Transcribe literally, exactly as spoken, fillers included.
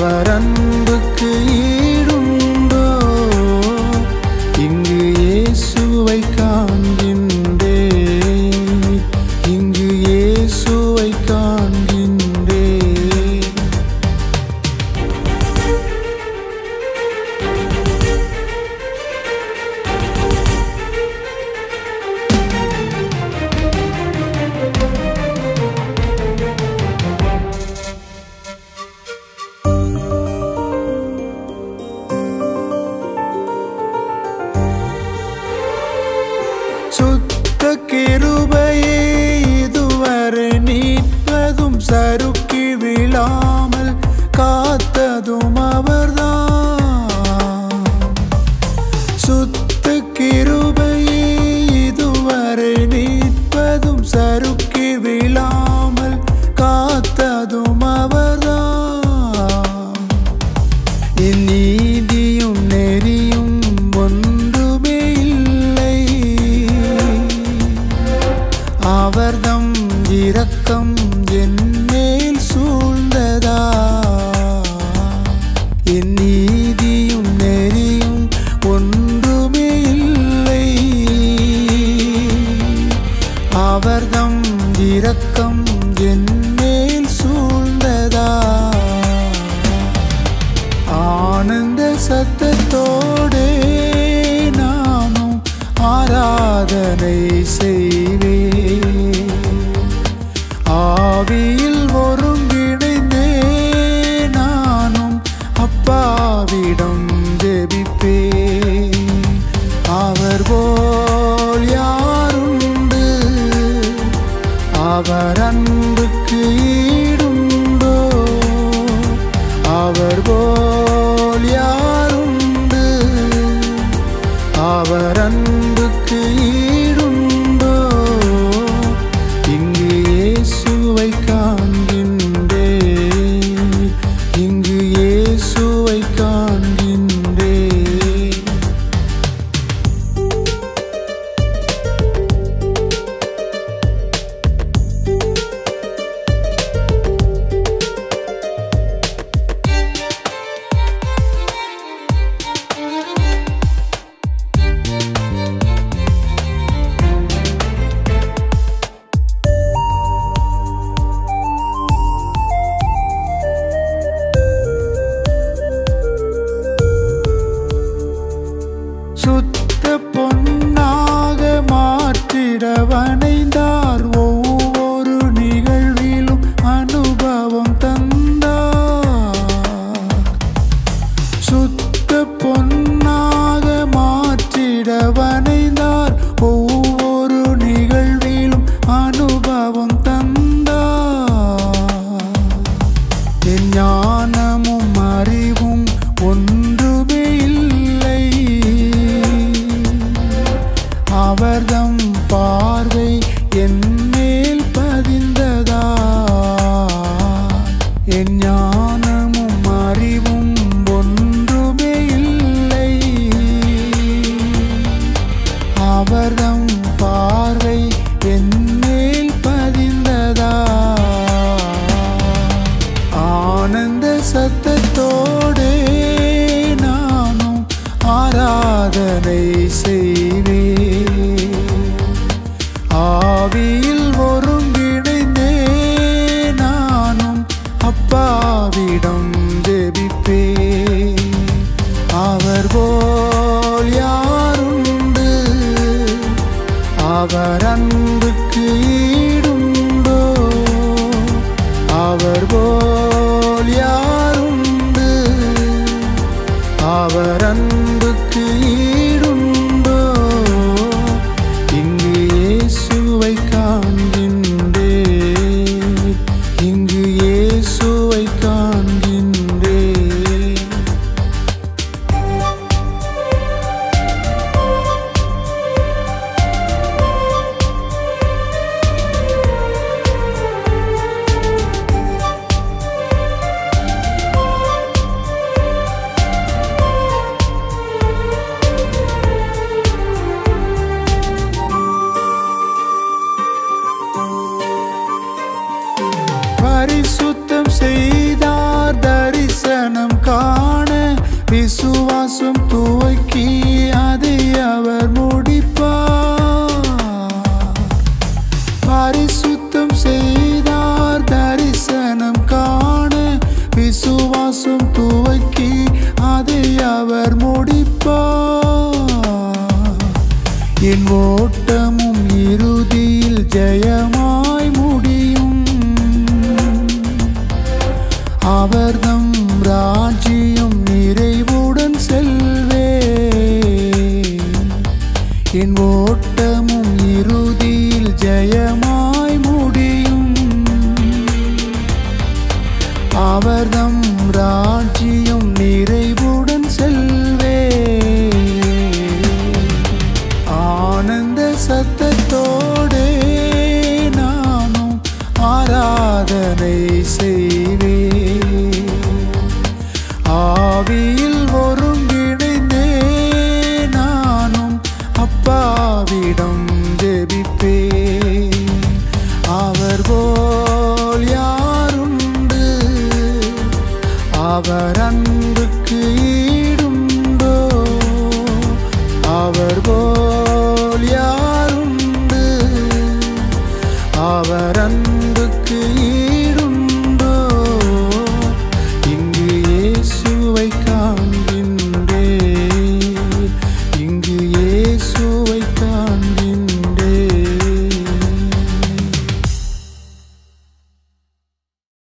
அவரன்புக்கு ஈடுண்டோ? இங்கு இயேசுவை காண்கின்றேன், இங்கு இயேசுவை காண்கின்றேன். சுத்த கிருபையே இதுவரை நீப்பதும் சறுக்கி விழாமல் காத்ததும் அவர்தான். சுத்த கிருபையே இதுவரை நீப்பதும் சறுக்கி விழாமல் காத்ததும் அவர்தான். என் நீதியும் நெறியும் ஒன்றுமே இல்லை, அவர்தம் இரக்கம் என் மேல் சூழ்ந்ததா? என் நீதியும் நெறியும் ஒன்றுமே இல்லை, அவர்தம் இரக்கம் என் மேல் சூழ்ந்ததா? ஆனந்த சத்தத்தோடே நானும் ஆராதனை செய்வே, ஆவியில் ஒருங்கிணைந்தே நானும் அப்பாவிடம் ஜெபிப்பே. அவர் போல் யாருண்டு? அவர் அன்புக்கு ஈடுண்டோ? அவர் போல் யாருண்டு? அவர் அன்புக்கு ஈடுண்டோ? இங்கு இயேசுவை காண்கின்றேன், இங்கு இயேசுவை காண்கின்றேன். சுத்த பொன்னாக மாற்றிட வணைந்தார், ஒவ்வொரு நிகழ்விலும் அனுபவம் தந்தார். சுத்த பொன்னாக மாற்றிட வணைந்தார், ஒவ்வொரு நிகழ்விலும் அனுபவம் தந்தார். என் ஞானமும் அறிவும் ஒன்றுமே இல்லை, அவர்தம் பார்வை என் மேல் பதிந்ததா? என் ஞானமும் அறிவும் ஒன்றுமே இல்லை, அவர்தம் பார்வை என் மேல் பதிந்ததா? ஆனந்த சத்தத்தோடே நானும் ஆராதனை செய்வே, ஆவியில் ஒருங்கிணைந்தே நானும் அப்பாவிடம் ஜெபிப்பே. அவர் போல் யாருண்டு? அவர் அன்புக்கு ஈடுண்டோ? அவர் போல் யாருண்டு? அவர் அன்புக்கு ஈடுண்டோ? இங்கு இயேசுவை காண்கின்றேன், இங்கு இயேசுவை காண்கின்றேன். ஓட்டமும் இறுதியில் ஜெயமாய் முடியும். அவர்தம் ராஜ்யம் நிறைவுடன் செல்வே. என் ஓட்டமும் இறுதியில் ஜெயமாய் முடியும். அவர்தம் ராஜ்யம் நிறைவுடன் செல்வே. आनंद सत्तोडे नानु आराधने सेवे आविल ओरुंगिने नानु अप्पाविडम जेबिपे आवर बोल यारुंडु आवर